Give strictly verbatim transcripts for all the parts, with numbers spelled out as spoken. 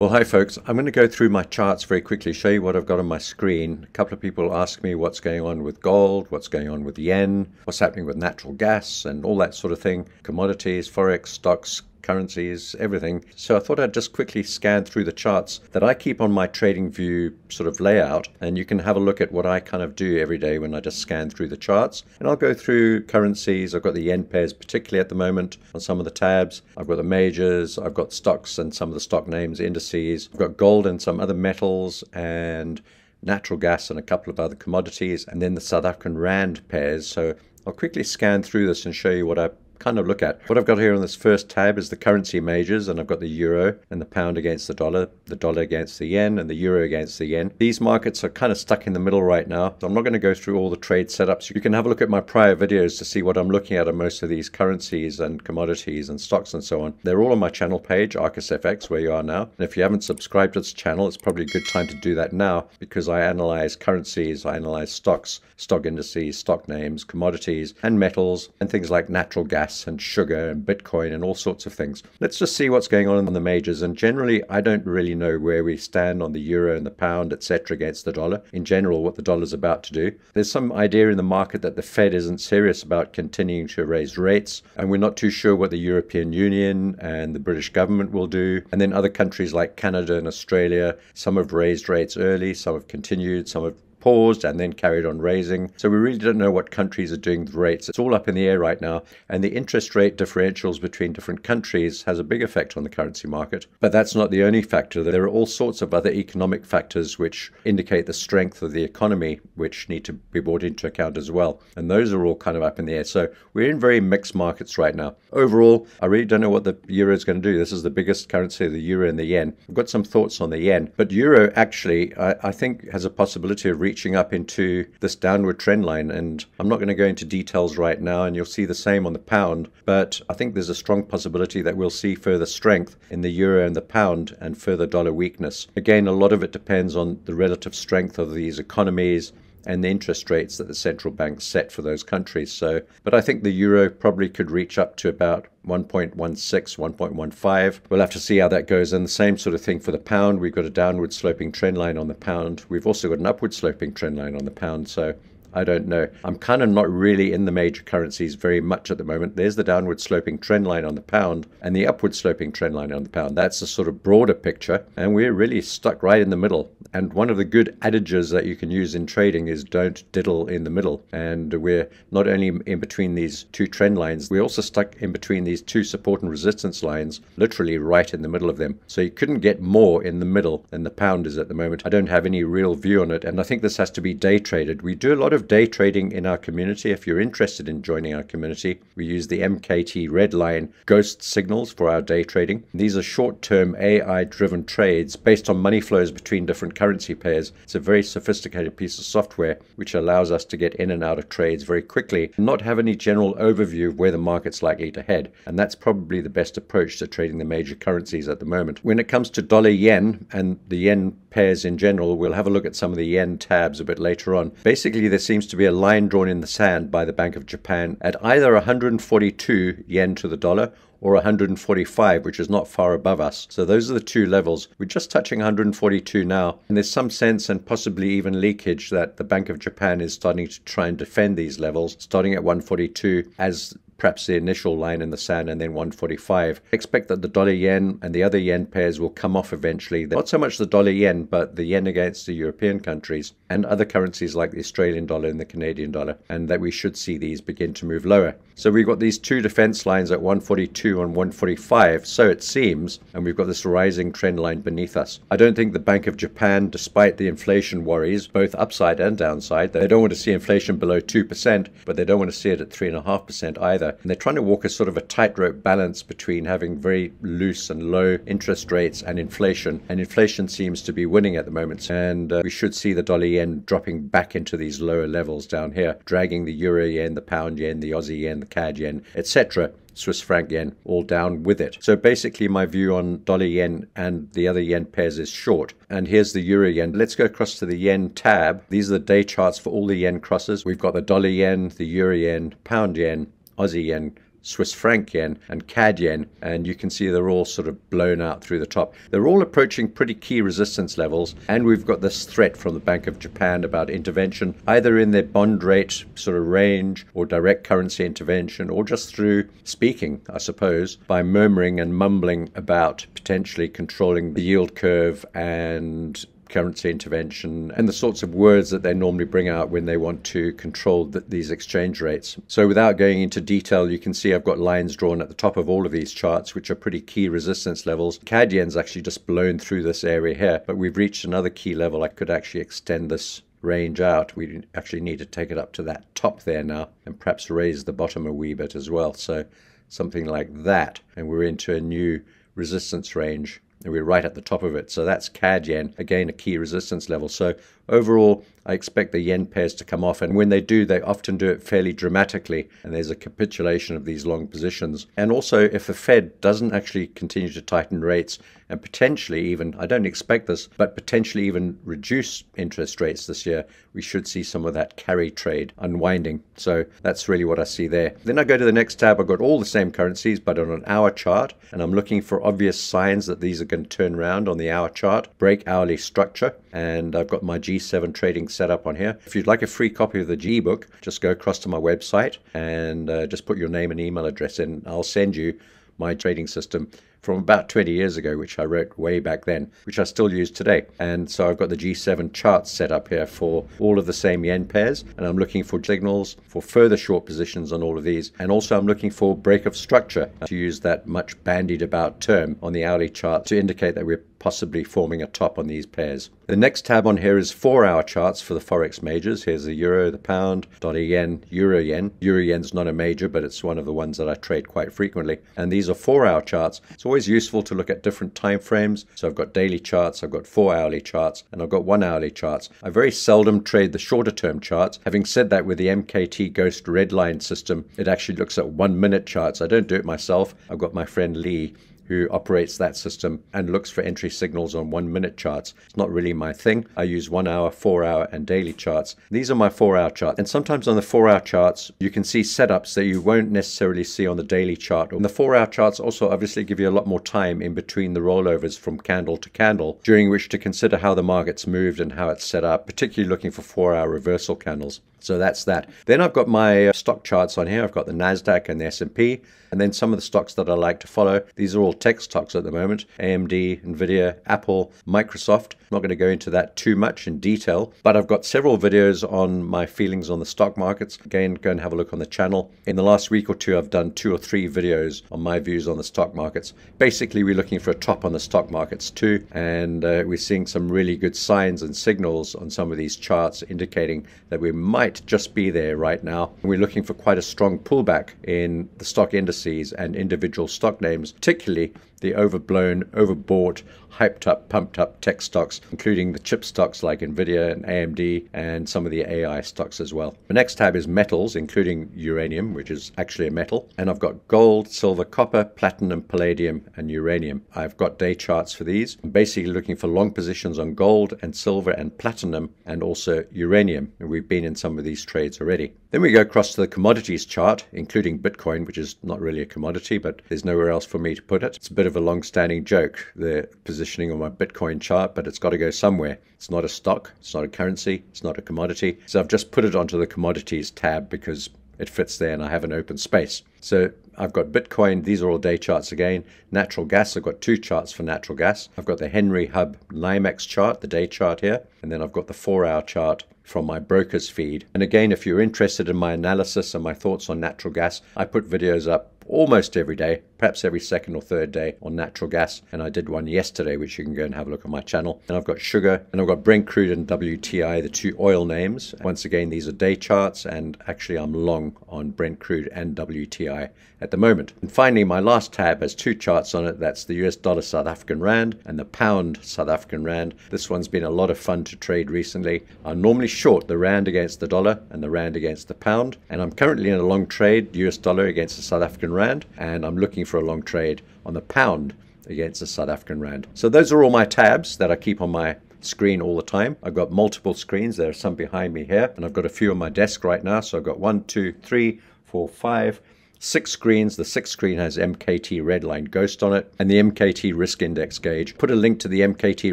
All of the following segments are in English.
Well, hi folks, I'm going to go through my charts very quickly, show you what I've got on my screen. A couple of people ask me what's going on with gold, what's going on with yen, what's happening with natural gas and all that sort of thing, commodities, forex, stocks, currencies, everything. So I thought I'd just quickly scan through the charts that I keep on my TradingView sort of layout, and you can have a look at what I kind of do every day when I just scan through the charts. And I'll go through currencies. I've got the yen pairs particularly at the moment on some of the tabs. I've got the majors, I've got stocks and some of the stock names, indices. I've got gold and some other metals and natural gas and a couple of other commodities, and then the South African rand pairs. So I'll quickly scan through this and show you what I kind of look at. What I've got here on this first tab is the currency majors, and I've got the euro and the pound against the dollar, the dollar against the yen, and the euro against the yen. These markets are kind of stuck in the middle right now, so I'm not going to go through all the trade setups. You can have a look at my prior videos to see what I'm looking at on most of these currencies and commodities and stocks and so on. They're all on my channel page, ArcisFX, where you are now. And if you haven't subscribed to this channel, it's probably a good time to do that now, because I analyze currencies, I analyze stocks, stock indices, stock names, commodities, and metals, and things like natural gas and sugar and Bitcoin and all sorts of things. Let's just see what's going on in the majors. And generally, I don't really know where we stand on the euro and the pound, et cetera, against the dollar. In general, what the dollar's about to do. There's some idea in the market that the Fed isn't serious about continuing to raise rates, and we're not too sure what the European Union and the British government will do. And then other countries like Canada and Australia, some have raised rates early, some have continued, some have paused and then carried on raising. So we really don't know what countries are doing with rates. It's all up in the air right now. And the interest rate differentials between different countries has a big effect on the currency market. But that's not the only factor. There are all sorts of other economic factors which indicate the strength of the economy, which need to be brought into account as well. And those are all kind of up in the air. So we're in very mixed markets right now. Overall, I really don't know what the euro is going to do. This is the biggest currency, the euro and the yen. I've got some thoughts on the yen. But euro actually, I, I think, has a possibility of reaching up into this downward trend line, and I'm not going to go into details right now, and you'll see the same on the pound, but I think there's a strong possibility that we'll see further strength in the euro and the pound and further dollar weakness. Again, a lot of it depends on the relative strength of these economies and the interest rates that the central banks set for those countries. So, but I think the euro probably could reach up to about one point one six, one point one five. We'll have to see how that goes. And the same sort of thing for the pound. We've got a downward sloping trend line on the pound. We've also got an upward sloping trend line on the pound. So I don't know. I'm kind of not really in the major currencies very much at the moment. There's the downward sloping trend line on the pound and the upward sloping trend line on the pound. That's the sort of broader picture, and we're really stuck right in the middle. And one of the good adages that you can use in trading is don't diddle in the middle. And we're not only in between these two trend lines, we're also stuck in between these two support and resistance lines, literally right in the middle of them. So you couldn't get more in the middle than the pound is at the moment. I don't have any real view on it, and I think this has to be day traded. We do a lot of day trading in our community. If you're interested in joining our community, we use the M K T red line ghost signals for our day trading. These are short-term A I driven trades based on money flows between different currency pairs. It's a very sophisticated piece of software which allows us to get in and out of trades very quickly and not have any general overview of where the market's likely to head. And that's probably the best approach to trading the major currencies at the moment. When it comes to dollar yen and the yen pairs in general, we'll have a look at some of the yen tabs a bit later on. Basically, this seems to be a line drawn in the sand by the Bank of Japan at either one hundred forty-two yen to the dollar or one hundred forty-five, which is not far above us. So those are the two levels. We're just touching one hundred forty-two now, and there's some sense and possibly even leakage that the Bank of Japan is starting to try and defend these levels, starting at one forty-two as perhaps the initial line in the sand, and then one forty-five. Expect that the dollar yen and the other yen pairs will come off eventually. Not so much the dollar yen, but the yen against the European countries and other currencies like the Australian dollar and the Canadian dollar, and that we should see these begin to move lower. So we've got these two defense lines at one forty-two and one forty-five, so it seems, and we've got this rising trend line beneath us. I don't think the Bank of Japan, despite the inflation worries, both upside and downside, they don't want to see inflation below two percent, but they don't want to see it at three point five percent either. And they're trying to walk a sort of a tightrope balance between having very loose and low interest rates and inflation. And inflation seems to be winning at the moment. And uh, we should see the dollar yen dropping back into these lower levels down here, dragging the euro yen, the pound yen, the Aussie yen, the C A D yen, et cetera. Swiss franc yen, all down with it. So basically my view on dollar yen and the other yen pairs is short. And here's the euro yen. Let's go across to the yen tab. These are the day charts for all the yen crosses. We've got the dollar yen, the euro yen, pound yen, Aussie yen, Swiss franc yen and C A D yen, and you can see they're all sort of blown out through the top. They're all approaching pretty key resistance levels, and we've got this threat from the Bank of Japan about intervention, either in their bond rate sort of range or direct currency intervention, or just through speaking, I suppose, by murmuring and mumbling about potentially controlling the yield curve and currency intervention and the sorts of words that they normally bring out when they want to control the, these exchange rates. So without going into detail, you can see I've got lines drawn at the top of all of these charts, which are pretty key resistance levels. C A D yen's actually just blown through this area here, but we've reached another key level. I could actually extend this range out. We actually need to take it up to that top there now and perhaps raise the bottom a wee bit as well. So something like that, and we're into a new resistance range. And we're right at the top of it. So that's C A D yen, again a key resistance level. So overall, I expect the yen pairs to come off, and when they do, they often do it fairly dramatically, and there's a capitulation of these long positions. And also, if the Fed doesn't actually continue to tighten rates and potentially even, I don't expect this, but potentially even reduce interest rates this year, we should see some of that carry trade unwinding. So that's really what I see there. Then I go to the next tab. I've got all the same currencies, but on an hour chart, and I'm looking for obvious signs that these are going to turn around on the hour chart, break hourly structure, and I've got my G seven trading set up on here. If you'd like a free copy of the G book, just go across to my website and uh, just put your name and email address in. I'll send you my trading system from about twenty years ago, which I wrote way back then, which I still use today. And so I've got the G seven charts set up here for all of the same yen pairs, and I'm looking for signals for further short positions on all of these. And also I'm looking for break of structure, to use that much bandied about term, on the hourly chart to indicate that we're possibly forming a top on these pairs. The next tab on here is four hour charts for the Forex majors. Here's the euro, the pound, dollar yen, euro yen. Euro yen's not a major, but it's one of the ones that I trade quite frequently. And these are four hour charts. It's always useful to look at different time frames. So I've got daily charts, I've got four hourly charts, and I've got one hourly charts. I very seldom trade the shorter term charts. Having said that, with the M K T ghost red line system, it actually looks at one minute charts. I don't do it myself. I've got my friend Lee who operates that system and looks for entry signals on one minute charts. It's not really my thing. I use one hour, four hour and daily charts. These are my four hour charts. And sometimes on the four hour charts, you can see setups that you won't necessarily see on the daily chart. And the four hour charts also obviously give you a lot more time in between the rollovers from candle to candle, during which to consider how the market's moved and how it's set up, particularly looking for four hour reversal candles. So that's that. Then I've got my stock charts on here. I've got the NASDAQ and the S and P, and then some of the stocks that I like to follow. These are all tech stocks at the moment: A M D, NVIDIA, Apple, Microsoft. I'm not going to go into that too much in detail, but I've got several videos on my feelings on the stock markets. Again, go and have a look on the channel. In the last week or two, I've done two or three videos on my views on the stock markets. Basically, we're looking for a top on the stock markets too, and uh, we're seeing some really good signs and signals on some of these charts indicating that we might just be there right now. We're looking for quite a strong pullback in the stock indices and individual stock names, particularly the overblown, overbought, hyped up, pumped up tech stocks, including the chip stocks like NVIDIA and A M D and some of the A I stocks as well. The next tab is metals, including uranium, which is actually a metal. And I've got gold, silver, copper, platinum, palladium, and uranium. I've got day charts for these. I'm basically looking for long positions on gold and silver and platinum and also uranium. And we've been in some of these trades already. Then we go across to the commodities chart, including Bitcoin, which is not really a commodity, but there's nowhere else for me to put it. It's a bit of a long-standing joke, the positioning on my Bitcoin chart, but it's got to go somewhere. It's not a stock, it's not a currency, it's not a commodity. So I've just put it onto the commodities tab because it fits there and I have an open space. So I've got Bitcoin, these are all day charts again. Natural gas, I've got two charts for natural gas. I've got the Henry Hub NYMEX chart, the day chart here, and then I've got the four-hour chart from my broker's feed. And again, if you're interested in my analysis and my thoughts on natural gas, I put videos up almost every day, perhaps every second or third day, on natural gas, and I did one yesterday, which you can go and have a look on my channel. And I've got sugar, and I've got Brent crude and W T I, the two oil names. Once again, these are day charts, and actually I'm long on Brent crude and W T I at the moment. And finally, my last tab has two charts on it. That's the U S dollar South African rand and the pound South African rand. This one's been a lot of fun to trade recently. I'm normally short the rand against the dollar and the rand against the pound, and I'm currently in a long trade, U S dollar against the South African rand. Rand, and I'm looking for a long trade on the pound against the South African rand. So those are all my tabs that I keep on my screen all the time. I've got multiple screens. There are some behind me here, and I've got a few on my desk right now. So I've got one, two, three, four, five, six screens. The sixth screen has M K T Redline Ghost on it and the M K T Risk Index Gauge. Put a link to the M K T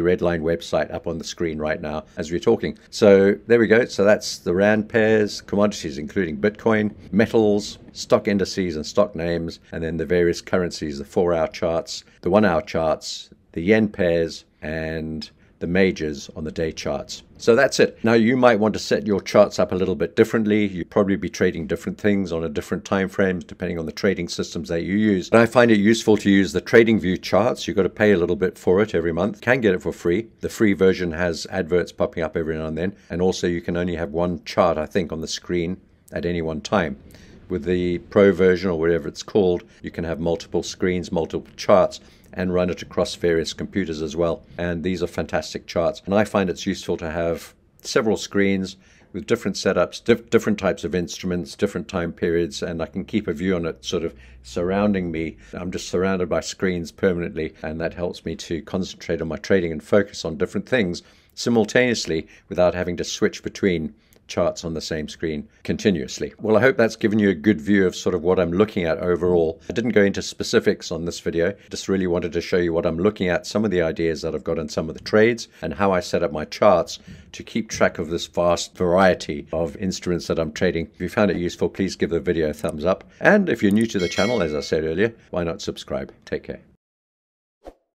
Redline website up on the screen right now as we're talking. So there we go. So that's the rand pairs, commodities including Bitcoin, metals, stock indices and stock names, and then the various currencies, the four-hour charts, the one-hour charts, the yen pairs, and the majors on the day charts. So that's it. Now you might want to set your charts up a little bit differently. You'd probably be trading different things on a different time frame depending on the trading systems that you use. And I find it useful to use the TradingView charts. You've got to pay a little bit for it every month. You can get it for free. The free version has adverts popping up every now and then. And also you can only have one chart, I think, on the screen at any one time. With the pro version or whatever it's called, you can have multiple screens, multiple charts, and run it across various computers as well. And these are fantastic charts. And I find it's useful to have several screens with different setups, diff different types of instruments, different time periods, and I can keep a view on it sort of surrounding me. I'm just surrounded by screens permanently, and that helps me to concentrate on my trading and focus on different things simultaneously without having to switch between charts on the same screen continuously. Well, I hope that's given you a good view of sort of what I'm looking at overall. I didn't go into specifics on this video, just really wanted to show you what I'm looking at, some of the ideas that I've got in some of the trades, and how I set up my charts to keep track of this vast variety of instruments that I'm trading. If you found it useful, please give the video a thumbs up. And if you're new to the channel, as I said earlier, why not subscribe? Take care.